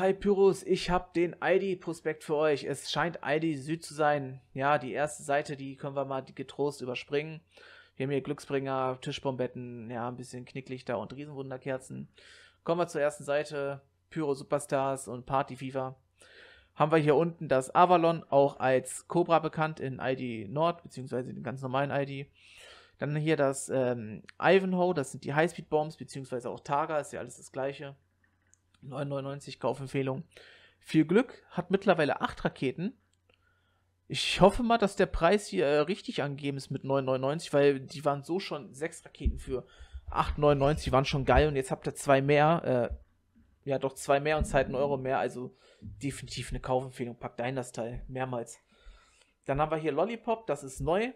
hi Pyros, ich habe den ID-Prospekt für euch. Es scheint ID-Süd zu sein. Ja, die erste Seite, die können wir mal getrost überspringen. Wir haben hier Glücksbringer, Tischbombetten, ja, ein bisschen Knicklichter und Riesenwunderkerzen. Kommen wir zur ersten Seite. Pyro Superstars und Party FIFA. Haben wir hier unten das Avalon, auch als Cobra bekannt in ID Nord, beziehungsweise den ganz normalen ID. Dann hier das Ivanhoe, das sind die Highspeed-Bombs, beziehungsweise auch Targa, ist ja alles das gleiche. 9,99 Kaufempfehlung. Viel Glück, hat mittlerweile 8 Raketen. Ich hoffe mal, dass der Preis hier richtig angegeben ist mit 9,99, weil die waren so schon 6 Raketen für 8,99, waren schon geil und jetzt habt ihr 2 mehr, ja doch 2 mehr und zahlt 1 Euro mehr, also definitiv eine Kaufempfehlung, packt ein das Teil, mehrmals. Dann haben wir hier Lollipop, das ist neu,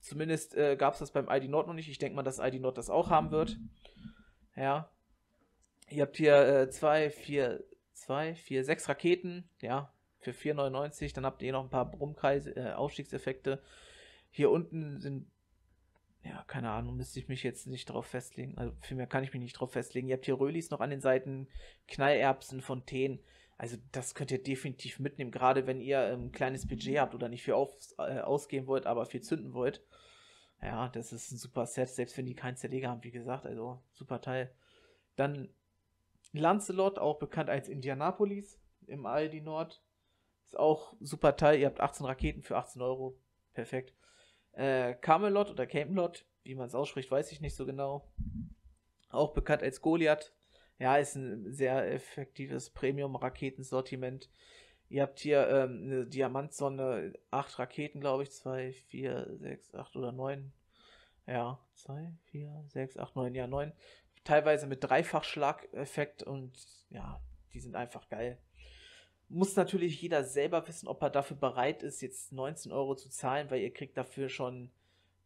zumindest gab es das beim ID Nord noch nicht, ich denke mal, dass ID Nord das auch haben wird, ja. Ihr habt hier 6 Raketen, ja, für 4,99. Dann habt ihr noch ein paar Brummkreise, Aufstiegseffekte. Hier unten sind, ja, keine Ahnung, müsste ich mich jetzt nicht drauf festlegen. Also vielmehr kann ich mich nicht drauf festlegen. Ihr habt hier Rölis noch an den Seiten, Knallerbsen, Fontänen. Also das könnt ihr definitiv mitnehmen, gerade wenn ihr ein kleines Budget habt oder nicht viel ausgeben wollt, aber viel zünden wollt. Ja, das ist ein super Set, selbst wenn die keinen Zerleger haben, wie gesagt. Also super Teil. Dann Lancelot, auch bekannt als Indianapolis im Aldi Nord. Ist auch super Teil. Ihr habt 18 Raketen für 18 Euro. Perfekt. Camelot oder Camelot, wie man es ausspricht, weiß ich nicht so genau. Auch bekannt als Goliath. Ja, ist ein sehr effektives Premium-Raketensortiment. Ihr habt hier eine Diamantsonne, 8 Raketen, glaube ich. 2, 4, 6, 8 oder 9. Ja, 2, 4, 6, 8, 9. Ja, 9. Teilweise mit Dreifachschlag-Effekt und ja, die sind einfach geil. Muss natürlich jeder selber wissen, ob er dafür bereit ist, jetzt 19 Euro zu zahlen, weil ihr kriegt dafür schon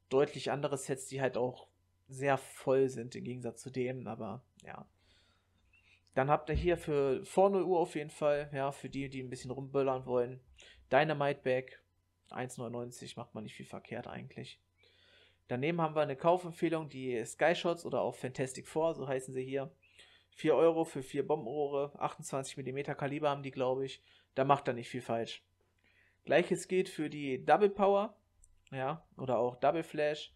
deutlich andere Sets, die halt auch sehr voll sind, im Gegensatz zu dem, aber ja. Dann habt ihr hier für vor 0 Uhr auf jeden Fall, ja, für die, die ein bisschen rumböllern wollen, Dynamite Bag, 1,99, macht man nicht viel verkehrt eigentlich. Daneben haben wir eine Kaufempfehlung, die Sky Shots oder auch Fantastic Four, so heißen sie hier. 4 Euro für 4 Bombenrohre, 28 mm Kaliber haben die, glaube ich. Da macht er nicht viel falsch. Gleiches gilt für die Double Power, ja, oder auch Double Flash.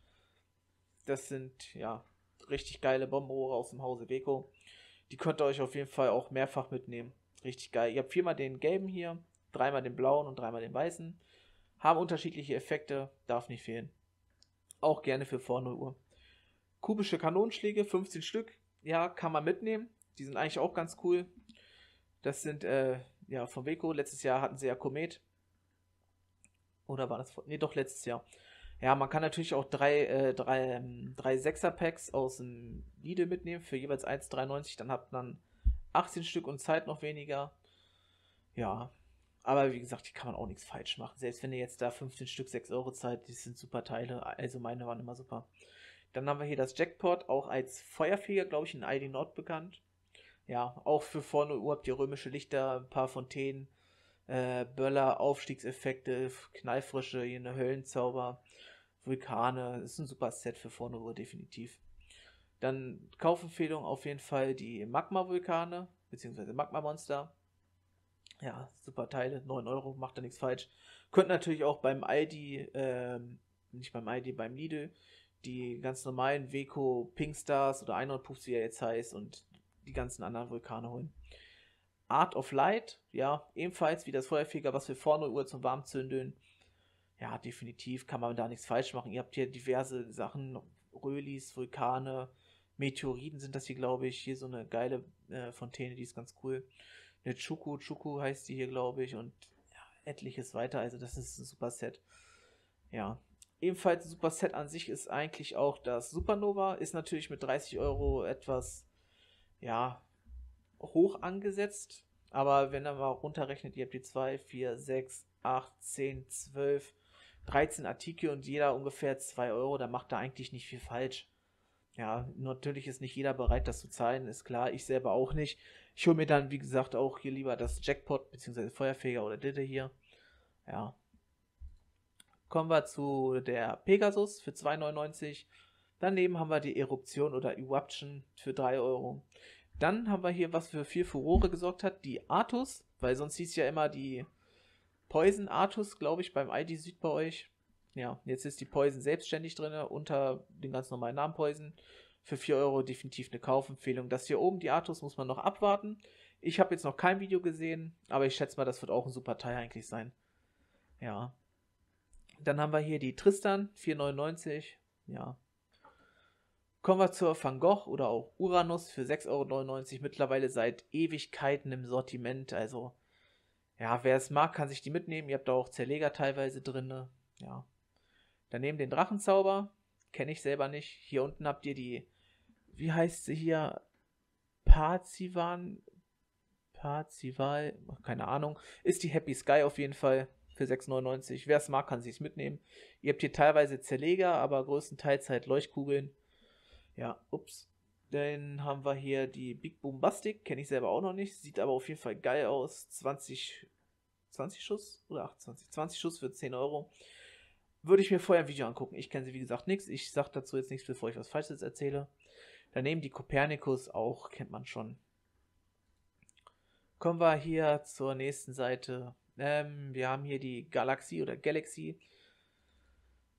Das sind, ja, richtig geile Bombenrohre aus dem Hause Weco. Die könnt ihr euch auf jeden Fall auch mehrfach mitnehmen. Richtig geil. Ihr habt 4-mal den gelben hier, 3-mal den blauen und 3-mal den weißen. Haben unterschiedliche Effekte, darf nicht fehlen. Auch gerne für vor 0 Uhr. Kubische Kanonenschläge, 15 Stück. Ja, kann man mitnehmen. Die sind eigentlich auch ganz cool. Das sind, ja, von Weco. Letztes Jahr hatten sie ja Komet. Oder war das? Ne, doch, letztes Jahr. Ja, man kann natürlich auch drei 6er-Packs aus dem Lidl mitnehmen. Für jeweils 1,93. Dann habt man 18 Stück und Zeit noch weniger. Ja. Aber wie gesagt, die kann man auch nichts falsch machen. Selbst wenn ihr jetzt da 15 Stück 6 Euro zahlt, die sind super Teile. Also meine waren immer super. Dann haben wir hier das Jackpot, auch als Feuerfeger, glaube ich, in ID Nord bekannt. Ja, auch für vor 0 Uhr habt ihr römische Lichter, ein paar Fontänen, Böller, Aufstiegseffekte, Knallfrische, hier eine Höllenzauber, Vulkane. Ist ein super Set für vor 0 Uhr, definitiv. Dann Kaufempfehlung auf jeden Fall die Magma-Vulkane, beziehungsweise Magma-Monster. Ja, super Teile, 9 Euro, macht da nichts falsch. Könnt natürlich auch beim ID, nicht beim ID, beim Lidl, die ganz normalen Weco Pinkstars oder Einhornpuffs, wie er jetzt heißt, und die ganzen anderen Vulkane holen. Art of Light, ja, ebenfalls wie das Feuerfeger, was wir vor 0 Uhr zum Warmzündeln. Ja, definitiv kann man da nichts falsch machen. Ihr habt hier diverse Sachen, Rölis, Vulkane, Meteoriten sind das hier, glaube ich. Hier so eine geile Fontäne, die ist ganz cool. Eine Chuku heißt die hier, glaube ich, und ja, etliches weiter, also das ist ein super Set. Ja, ebenfalls ein super Set an sich ist eigentlich auch das Supernova, ist natürlich mit 30 Euro etwas, ja, hoch angesetzt, aber wenn ihr mal runterrechnet, ihr habt die 2, 4, 6, 8, 10, 12, 13 Artikel und jeder ungefähr 2 Euro, da macht er eigentlich nicht viel falsch. Ja, natürlich ist nicht jeder bereit, das zu zahlen, ist klar, ich selber auch nicht. Ich hole mir dann, wie gesagt, auch hier lieber das Jackpot, beziehungsweise Feuerfeger oder Ditte hier. Ja. Kommen wir zu der Pegasus für 2,99. Daneben haben wir die Eruption oder Eruption für 3 Euro. Dann haben wir hier, was für viel Furore gesorgt hat, die Artus, weil sonst hieß ja immer die Poison Artus, glaube ich, beim ID-Süd bei euch. Ja, jetzt ist die Poison selbstständig drin, unter den ganz normalen Namen Poison. Für 4 Euro definitiv eine Kaufempfehlung. Das hier oben, die Artus, muss man noch abwarten. Ich habe jetzt noch kein Video gesehen, aber ich schätze mal, das wird auch ein super Teil eigentlich sein. Ja. Dann haben wir hier die Tristan, 4,99. Ja. Kommen wir zur Van Gogh oder auch Uranus für 6,99 Euro. Mittlerweile seit Ewigkeiten im Sortiment. Also, ja, wer es mag, kann sich die mitnehmen. Ihr habt da auch Zerleger teilweise drin. Ja. Daneben den Drachenzauber. Kenne ich selber nicht. Hier unten habt ihr die, wie heißt sie hier? Parzival, keine Ahnung. Ist die Happy Sky auf jeden Fall für 6,99. Wer es mag, kann sich es mitnehmen. Ihr habt hier teilweise Zerleger, aber größtenteils halt Leuchtkugeln. Ja, ups. Dann haben wir hier die Big Boom Bastik. Kenne ich selber auch noch nicht. Sieht aber auf jeden Fall geil aus. 20 Schuss oder 28? 20 Schuss für 10 Euro. Würde ich mir vorher ein Video angucken. Ich kenne sie, wie gesagt, nichts. Ich sage dazu jetzt nichts, bevor ich was Falsches erzähle. Daneben die Kopernikus, auch kennt man schon. Kommen wir hier zur nächsten Seite. Wir haben hier die Galaxy oder Galaxy.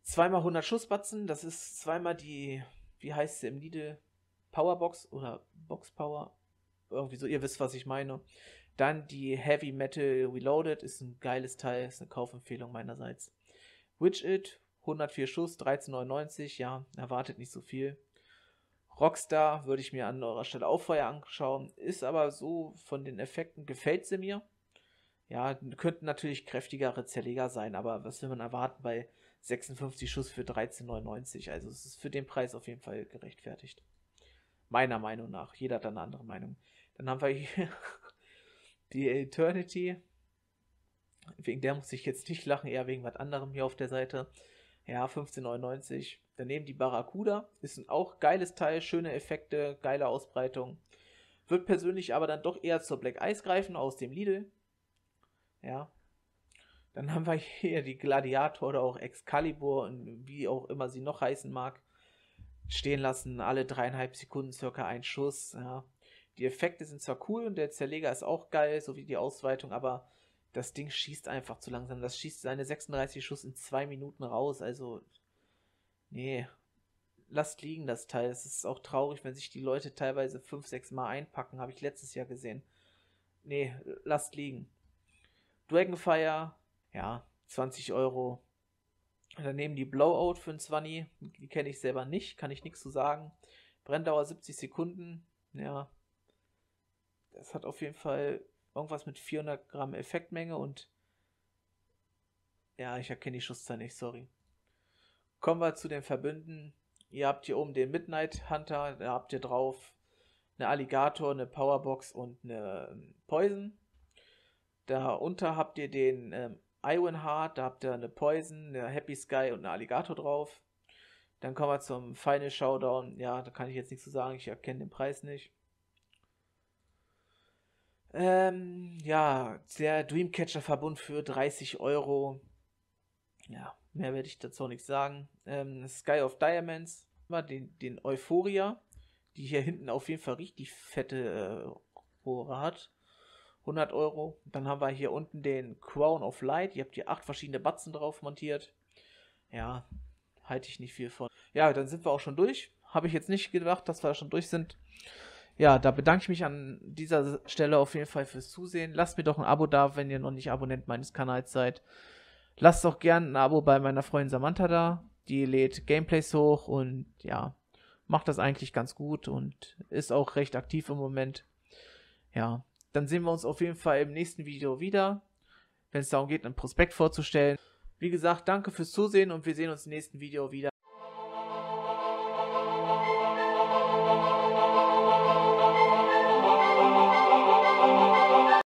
2x100 Schussbatzen. Das ist zweimal die, wie heißt sie im Lidl? Powerbox oder Box Power. Irgendwie so, ihr wisst, was ich meine. Dann die Heavy Metal Reloaded. Ist ein geiles Teil. Ist eine Kaufempfehlung meinerseits. Witch It, 104 Schuss, 13,99, ja, erwartet nicht so viel. Rockstar würde ich mir an eurer Stelle auch vorher anschauen, ist aber so, von den Effekten gefällt sie mir. Ja, könnten natürlich kräftigere Zerleger sein, aber was will man erwarten bei 56 Schuss für 13,99, also es ist für den Preis auf jeden Fall gerechtfertigt. Meiner Meinung nach, jeder hat eine andere Meinung. Dann haben wir hier die Eternity. Wegen der muss ich jetzt nicht lachen, eher wegen was anderem hier auf der Seite. Ja, 15,99. Daneben die Barracuda. Ist ein auch geiles Teil, schöne Effekte, geile Ausbreitung. Wird persönlich aber dann doch eher zur Black Ice greifen, aus dem Lidl. Ja. Dann haben wir hier die Gladiator oder auch Excalibur, wie auch immer sie noch heißen mag. Stehen lassen, alle 3,5 Sekunden circa ein Schuss. Ja. Die Effekte sind zwar cool und der Zerleger ist auch geil, sowie die Ausweitung, aber das Ding schießt einfach zu langsam. Das schießt seine 36 Schuss in 2 Minuten raus. Also, nee. Lasst liegen das Teil. Es ist auch traurig, wenn sich die Leute teilweise 5, 6 Mal einpacken. Habe ich letztes Jahr gesehen. Nee, lasst liegen. Dragonfire, ja, 20 Euro. Daneben die Blowout für ein 20. Die kenne ich selber nicht. Kann ich nichts zu sagen. Brenndauer 70 Sekunden. Ja. Das hat auf jeden Fall irgendwas mit 400 Gramm Effektmenge und ja, ich erkenne die Schusszahl nicht, sorry. Kommen wir zu den Verbünden. Ihr habt hier oben den Midnight Hunter, da habt ihr drauf eine Alligator, eine Powerbox und eine Poison. Da unter habt ihr den Ivanhoe, da habt ihr eine Poison, eine Happy Sky und eine Alligator drauf. Dann kommen wir zum Final Showdown. Ja, da kann ich jetzt nichts zu sagen, ich erkenne den Preis nicht. Ja, der Dreamcatcher-Verbund für 30 Euro. Ja, mehr werde ich dazu nichts sagen. Sky of Diamonds, den Euphoria, die hier hinten auf jeden Fall richtig fette Rohre hat. 100 Euro. Dann haben wir hier unten den Crown of Light. Ihr habt hier 8 verschiedene Batzen drauf montiert. Ja, halte ich nicht viel von. Ja, dann sind wir auch schon durch. Habe ich jetzt nicht gedacht, dass wir schon durch sind. Ja, da bedanke ich mich an dieser Stelle auf jeden Fall fürs Zusehen. Lasst mir doch ein Abo da, wenn ihr noch nicht Abonnent meines Kanals seid. Lasst doch gerne ein Abo bei meiner Freundin Samantha da. Die lädt Gameplays hoch und ja, macht das eigentlich ganz gut und ist auch recht aktiv im Moment. Ja, dann sehen wir uns auf jeden Fall im nächsten Video wieder, wenn es darum geht, einen Prospekt vorzustellen. Wie gesagt, danke fürs Zusehen und wir sehen uns im nächsten Video wieder.